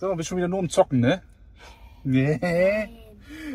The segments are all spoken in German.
So, bist schon wieder nur am Zocken, ne? Nee.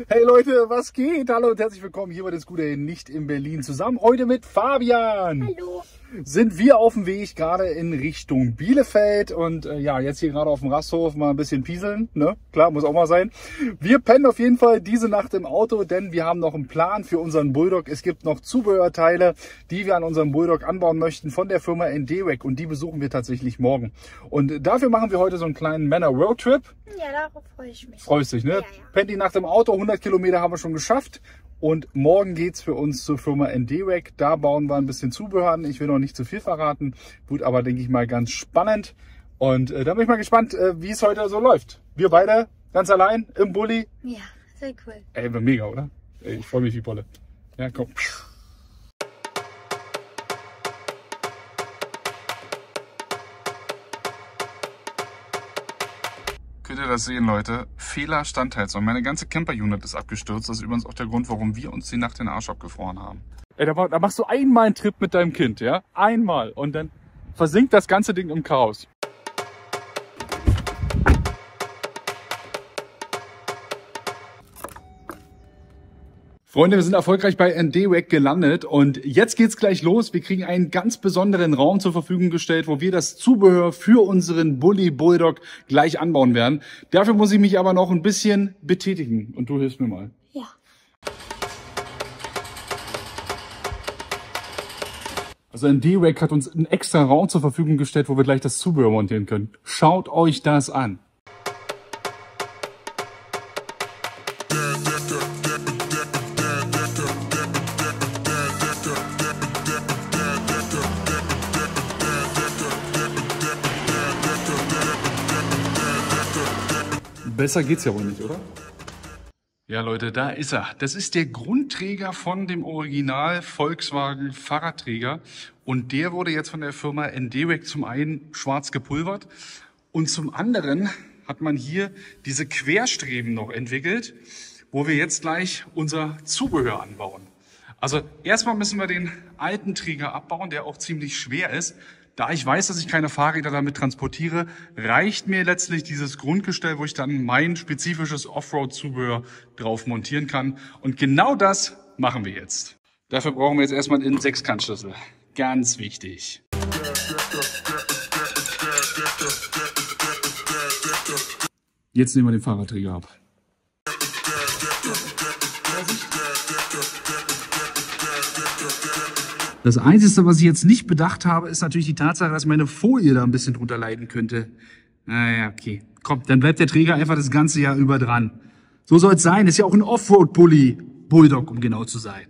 Hey Leute, was geht? Hallo und herzlich willkommen hier bei den Scooterhelden nicht in Berlin zusammen. Heute mit Fabian. Hallo. Sind wir auf dem Weg gerade in Richtung Bielefeld und ja, jetzt hier gerade auf dem Rasthof mal ein bisschen pieseln, ne? Klar, muss auch mal sein. Wir pennen auf jeden Fall diese Nacht im Auto, denn wir haben noch einen Plan für unseren Bulldog. Es gibt noch Zubehörteile, die wir an unserem Bulldog anbauen möchten von der Firma ND-Rack und die besuchen wir tatsächlich morgen. Und dafür machen wir heute so einen kleinen Männer-Roadtrip. Ja, darauf freue ich mich. Freust dich, ne? Ja, ja. Pennt die Nacht im Auto, 100 Kilometer haben wir schon geschafft. Und morgen geht's für uns zur Firma ND-Rack. Da bauen wir ein bisschen Zubehör an. Ich will noch nicht zu viel verraten. Wird aber, denke ich mal, ganz spannend. Und da bin ich mal gespannt, wie es heute so läuft. Wir beide ganz allein im Bulli. Ja, sehr cool. Ey, mega, oder? Ey, ich freue mich wie Bolle. Ja, komm. Könnt ihr das sehen, Leute? Fehler Standheizung. Meine ganze Camper-Unit ist abgestürzt. Das ist übrigens auch der Grund, warum wir uns die Nacht den Arsch abgefroren haben. Ey, da machst du einmal einen Trip mit deinem Kind, ja? Einmal. Und dann versinkt das ganze Ding im Chaos. Freunde, wir sind erfolgreich bei ND-Rack gelandet und jetzt geht's gleich los. Wir kriegen einen ganz besonderen Raum zur Verfügung gestellt, wo wir das Zubehör für unseren Bulli Bulldog gleich anbauen werden. Dafür muss ich mich aber noch ein bisschen betätigen und du hilfst mir mal. Ja. Also ND-Rack hat uns einen extra Raum zur Verfügung gestellt, wo wir gleich das Zubehör montieren können. Schaut euch das an. Besser geht's ja wohl nicht, oder? Ja, Leute, da ist er. Das ist der Grundträger von dem Original Volkswagen Fahrradträger. Und der wurde jetzt von der Firma ND-Rack zum einen schwarz gepulvert und zum anderen hat man hier diese Querstreben noch entwickelt, wo wir jetzt gleich unser Zubehör anbauen. Also erstmal müssen wir den alten Träger abbauen, der auch ziemlich schwer ist. Da ich weiß, dass ich keine Fahrräder damit transportiere, reicht mir letztlich dieses Grundgestell, wo ich dann mein spezifisches Offroad-Zubehör drauf montieren kann. Und genau das machen wir jetzt. Dafür brauchen wir jetzt erstmal einen Sechskantschlüssel. Ganz wichtig. Jetzt nehmen wir den Fahrradträger ab. Das Einzige, was ich jetzt nicht bedacht habe, ist natürlich die Tatsache, dass meine Folie da ein bisschen drunter leiden könnte. Naja, okay. Komm, dann bleibt der Träger einfach das ganze Jahr über dran. So soll es sein. Ist ja auch ein Offroad-Bulli. Bulldog, um genau zu sein.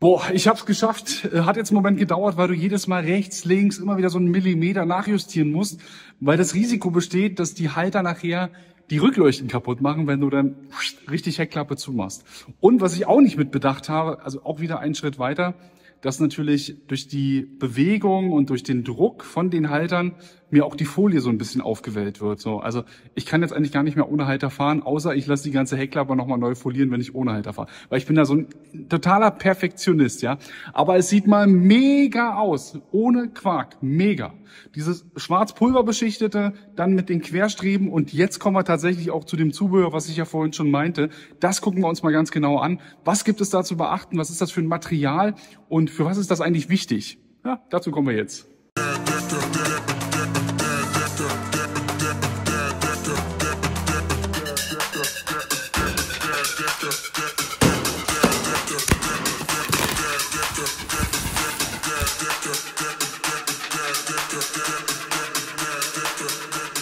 Boah, ich hab's geschafft. Hat jetzt einen Moment gedauert, weil du jedes Mal rechts, links immer wieder so einen Millimeter nachjustieren musst, weil das Risiko besteht, dass die Halter nachher die Rückleuchten kaputt machen, wenn du dann richtig Heckklappe zumachst. Und was ich auch nicht mit bedacht habe, also auch wieder einen Schritt weiter, dass natürlich durch die Bewegung und durch den Druck von den Haltern mir auch die Folie so ein bisschen aufgewellt wird. So, also ich kann jetzt eigentlich gar nicht mehr ohne Halter fahren, außer ich lasse die ganze Heckklappe nochmal neu folieren, wenn ich ohne Halter fahre. Weil ich bin da so ein totaler Perfektionist, ja. Aber es sieht mal mega aus, ohne Quark, mega. Dieses schwarz-pulverbeschichtete, dann mit den Querstreben und jetzt kommen wir tatsächlich auch zu dem Zubehör, was ich ja vorhin schon meinte. Das gucken wir uns mal ganz genau an. Was gibt es da zu beachten? Was ist das für ein Material? Und für was ist das eigentlich wichtig? Ja, dazu kommen wir jetzt.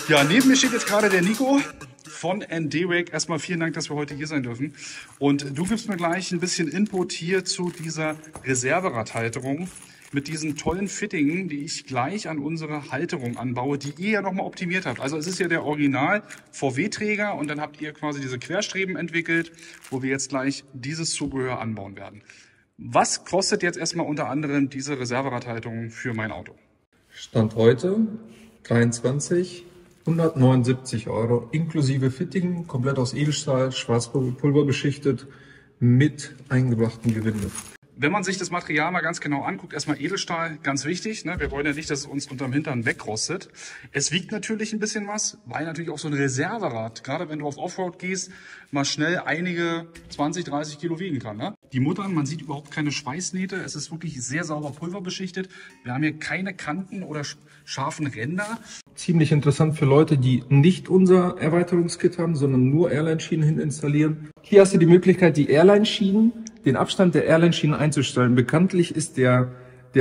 Ja, neben mir steht jetzt gerade der Nico von ND-Rack. Erstmal vielen Dank, dass wir heute hier sein dürfen. Und du gibst mir gleich ein bisschen Input hier zu dieser Reserveradhalterung mit diesen tollen Fittingen, die ich gleich an unsere Halterung anbaue, die ihr ja nochmal optimiert habt. Also es ist ja der Original VW-Träger und dann habt ihr quasi diese Querstreben entwickelt, wo wir jetzt gleich dieses Zubehör anbauen werden. Was kostet jetzt erstmal unter anderem diese Reserveradhalterung für mein Auto? Stand heute 23. 179 Euro inklusive Fittingen, komplett aus Edelstahl, schwarz pulverbeschichtet, mit eingebrachten Gewinde. Wenn man sich das Material mal ganz genau anguckt, erstmal Edelstahl, ganz wichtig, ne? Wir wollen ja nicht, dass es uns unterm Hintern wegrostet. Es wiegt natürlich ein bisschen was, weil natürlich auch so ein Reserverad, gerade wenn du auf Offroad gehst, mal schnell einige 20, 30 Kilo wiegen kann, ne? Die Muttern, man sieht überhaupt keine Schweißnähte, es ist wirklich sehr sauber pulverbeschichtet. Wir haben hier keine Kanten oder scharfen Ränder. Ziemlich interessant für Leute, die nicht unser Erweiterungskit haben, sondern nur Airline-Schienen hin installieren. Hier hast du die Möglichkeit, die Airline-Schienen, den Abstand der Airline-Schienen einzustellen. Bekanntlich ist der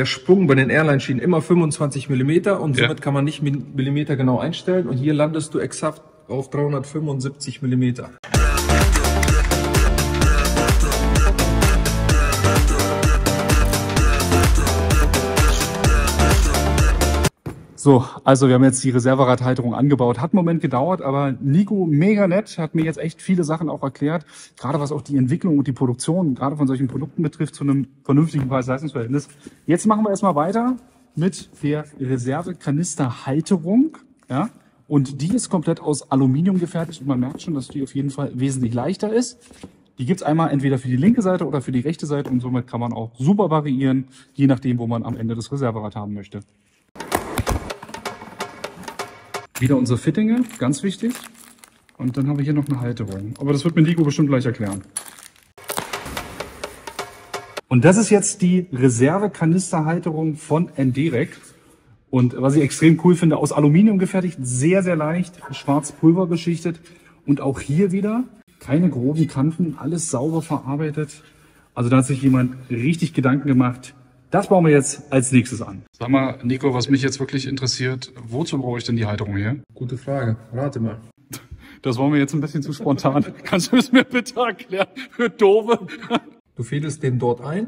Sprung bei den Airline-Schienen immer 25 mm und somit kann man nicht Millimeter genau einstellen. Und hier landest du exakt auf 375 mm. So, also wir haben jetzt die Reserveradhalterung angebaut. Hat einen Moment gedauert, aber Nico, mega nett, hat mir jetzt echt viele Sachen auch erklärt. Gerade was auch die Entwicklung und die Produktion, gerade von solchen Produkten betrifft, zu einem vernünftigen Preis-Leistungs-Verhältnis. Jetzt machen wir erstmal weiter mit der Reservekanisterhalterung. Ja? Und die ist komplett aus Aluminium gefertigt und man merkt schon, dass die auf jeden Fall wesentlich leichter ist. Die gibt's einmal entweder für die linke Seite oder für die rechte Seite und somit kann man auch super variieren, je nachdem, wo man am Ende das Reserverad haben möchte. Wieder unsere Fittinge, ganz wichtig. Und dann haben wir hier noch eine Halterung. Aber das wird mir Nico bestimmt gleich erklären. Und das ist jetzt die Reservekanisterhalterung von ND-Rack. Und was ich extrem cool finde, aus Aluminium gefertigt, sehr, sehr leicht, schwarz Pulver beschichtet. Und auch hier wieder keine groben Kanten, alles sauber verarbeitet. Also da hat sich jemand richtig Gedanken gemacht. Das bauen wir jetzt als nächstes an. Sag mal, Nico, was mich jetzt wirklich interessiert, wozu brauche ich denn die Halterung hier? Gute Frage, rate mal. Das war mir jetzt ein bisschen zu spontan. Kannst du es mir bitte erklären, für Doofe? Du fädelst den dort ein,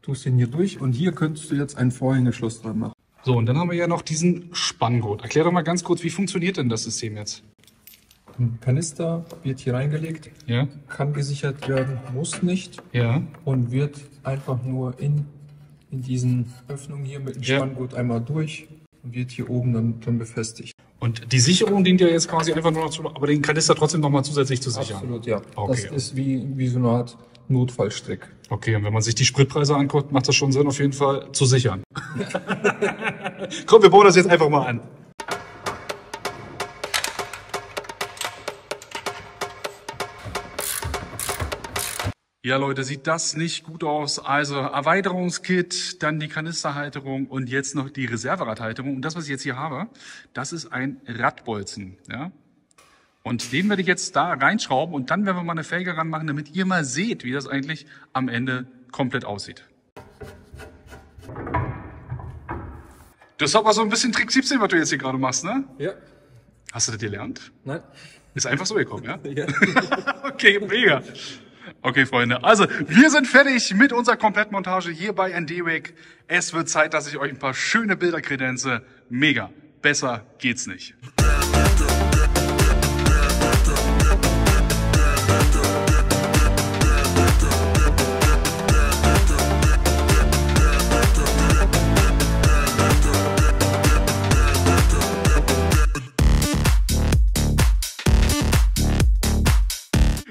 tust den hier durch und hier könntest du jetzt einen Vorhängeschluss dran machen. So, und dann haben wir ja noch diesen Spanngurt. Erklär doch mal ganz kurz, wie funktioniert denn das System jetzt? Ein Kanister wird hier reingelegt, ja. Kann gesichert werden, muss nicht, ja. Und wird einfach nur in diesen Öffnungen hier mit dem Spanngurt einmal durch und wird hier oben dann befestigt. Und die Sicherung dient ja jetzt quasi einfach nur noch zu, aber den Kanister trotzdem nochmal zusätzlich zu sichern? Absolut, ja. Okay. Das ist wie so eine Art Notfallstrick. Okay, und wenn man sich die Spritpreise anguckt, macht das schon Sinn, auf jeden Fall zu sichern. Komm, wir bauen das jetzt einfach mal an. Ja Leute, sieht das nicht gut aus. Also Erweiterungskit, dann die Kanisterhalterung und jetzt noch die Reserveradhalterung. Und das, was ich jetzt hier habe, das ist ein Radbolzen. Ja? Und den werde ich jetzt da reinschrauben und dann werden wir mal eine Felge ranmachen, damit ihr mal seht, wie das eigentlich am Ende komplett aussieht. Das ist aber so ein bisschen Trick 17, was du jetzt hier gerade machst, ne? Ja. Hast du das gelernt? Nein. Ist einfach so gekommen, ja? Ja. Okay, mega. Okay, Freunde, also wir sind fertig mit unserer Komplettmontage hier bei ND-Rack. Es wird Zeit, dass ich euch ein paar schöne Bilder kredenze. Mega, besser geht's nicht.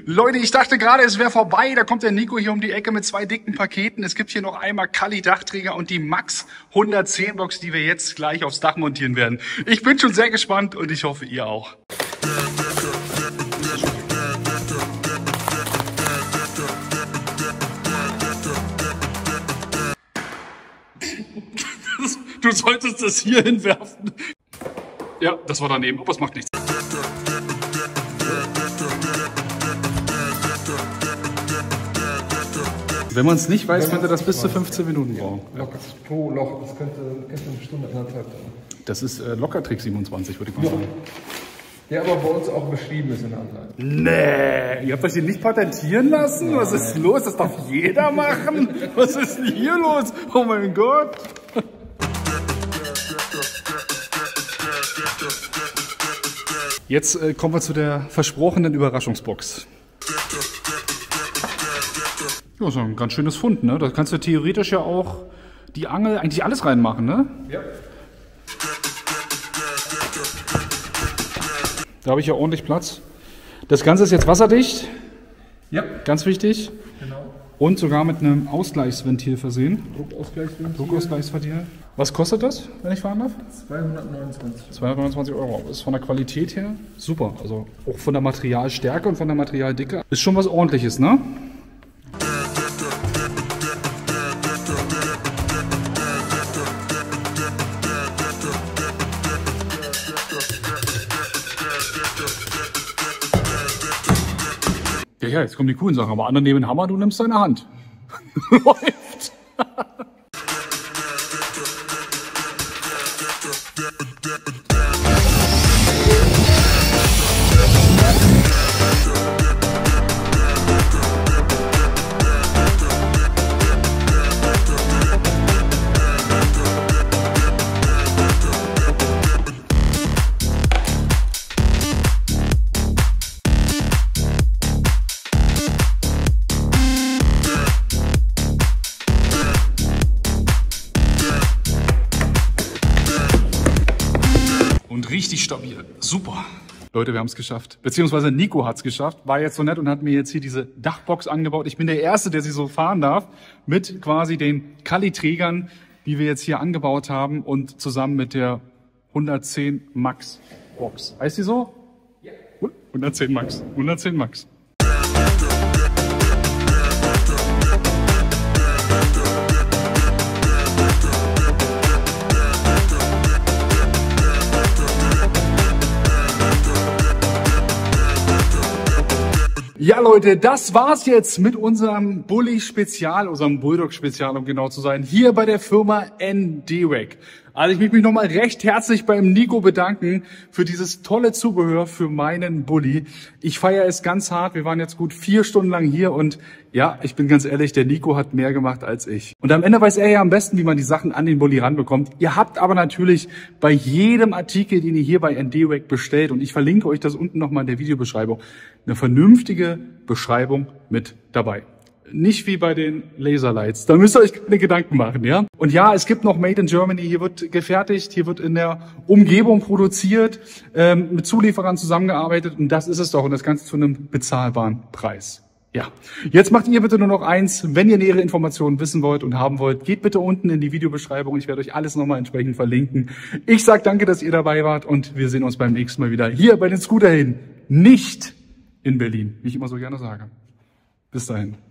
Leute, ich dachte gerade, es wäre vorbei. Da kommt der Nico hier um die Ecke mit zwei dicken Paketen. Es gibt hier noch einmal Kyali Dachträger und die Max 110 Box, die wir jetzt gleich aufs Dach montieren werden. Ich bin schon sehr gespannt und ich hoffe, ihr auch. Du solltest das hier hinwerfen. Ja, das war daneben, aber es macht nichts. Wenn man es nicht weiß, könnte das bis zu 15 Minuten brauchen. Ja. Pro Loch, das könnte eine Stunde, anderthalb dauern. Das ist locker Trick 27, würde ich mal sagen. Der aber bei uns auch beschrieben ist in der Anleitung. Nee, ihr habt euch den nicht patentieren lassen? Nein. Was ist los? Das darf jeder machen? Was ist denn hier los? Oh mein Gott. Jetzt kommen wir zu der versprochenen Überraschungsbox. Ja, so ein ganz schönes Fund, ne? Da kannst du theoretisch ja auch die Angel, eigentlich alles reinmachen, ne? Ja. Da habe ich ja ordentlich Platz. Das Ganze ist jetzt wasserdicht. Ja. Ganz wichtig. Genau. Und sogar mit einem Ausgleichsventil versehen. Druckausgleichsventil. Druckausgleichsventil. Was kostet das, wenn ich fahren darf? 229. 229 Euro. Ist von der Qualität her super. Also auch von der Materialstärke und von der Materialdicke. Ist schon was Ordentliches, ne? Ja, ja, jetzt kommen die coolen Sachen, aber andere nehmen Hammer, du nimmst deine Hand. Läuft! Richtig stabil. Super. Leute, wir haben es geschafft. Beziehungsweise Nico hat es geschafft. War jetzt so nett und hat mir jetzt hier diese Dachbox angebaut. Ich bin der Erste, der sie so fahren darf. Mit quasi den Kyali-Trägern, die wir jetzt hier angebaut haben. Und zusammen mit der 110 Max Box. Heißt die so? Ja. 110 Max. 110 Max. Ja, Leute, das war's jetzt mit unserem Bulli-Spezial, unserem Bulldog-Spezial, um genau zu sein, hier bei der Firma ND-Rack. Also ich möchte mich nochmal recht herzlich beim Nico bedanken für dieses tolle Zubehör für meinen Bulli. Ich feiere es ganz hart. Wir waren jetzt gut 4 Stunden lang hier und ja, ich bin ganz ehrlich, der Nico hat mehr gemacht als ich. Und am Ende weiß er ja am besten, wie man die Sachen an den Bulli ranbekommt. Ihr habt aber natürlich bei jedem Artikel, den ihr hier bei ND-Rack bestellt, und ich verlinke euch das unten nochmal in der Videobeschreibung, eine vernünftige Beschreibung mit dabei. Nicht wie bei den Laserlights. Da müsst ihr euch keine Gedanken machen, ja? Und ja, es gibt noch Made in Germany. Hier wird gefertigt, hier wird in der Umgebung produziert, mit Zulieferern zusammengearbeitet. Und das ist es doch. Und das Ganze zu einem bezahlbaren Preis. Ja. Jetzt macht ihr bitte nur noch eins. Wenn ihr nähere Informationen wissen wollt und haben wollt, geht bitte unten in die Videobeschreibung. Ich werde euch alles nochmal entsprechend verlinken. Ich sage danke, dass ihr dabei wart. Und wir sehen uns beim nächsten Mal wieder hier bei den Scooterhelden. Nicht in Berlin, wie ich immer so gerne sage. Bis dahin.